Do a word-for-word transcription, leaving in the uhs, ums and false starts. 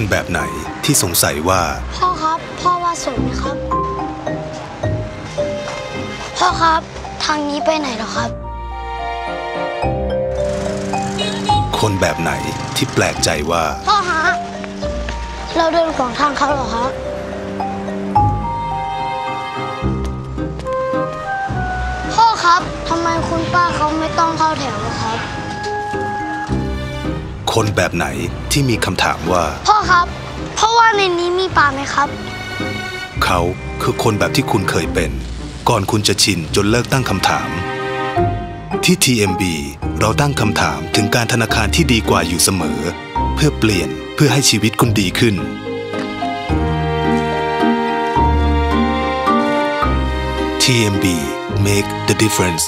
คนแบบไหนที่สงสัยว่าพ่อครับพ่อว่าสวยไหมครับพ่อครับทางนี้ไปไหนหรอครับคนแบบไหนที่แปลกใจว่าพ่อฮะเราเดินขวางทางเขาเหรอฮะพ่อครับทำไมคุณป้าเขาไม่ต้องเข้าแถวหรอครับคนแบบไหนที่มีคำถามว่าพ่อครับเพราะว่าในนี้มีปลาไหมครับเขาคือคนแบบที่คุณเคยเป็นก่อนคุณจะชินจนเลิกตั้งคำถามที่ ที เอ็ม บี เราตั้งคำถามถึงการธนาคารที่ดีกว่าอยู่เสมอเพื่อเปลี่ยนเพื่อให้ชีวิตคุณดีขึ้นที เอ็ม บี Make the Difference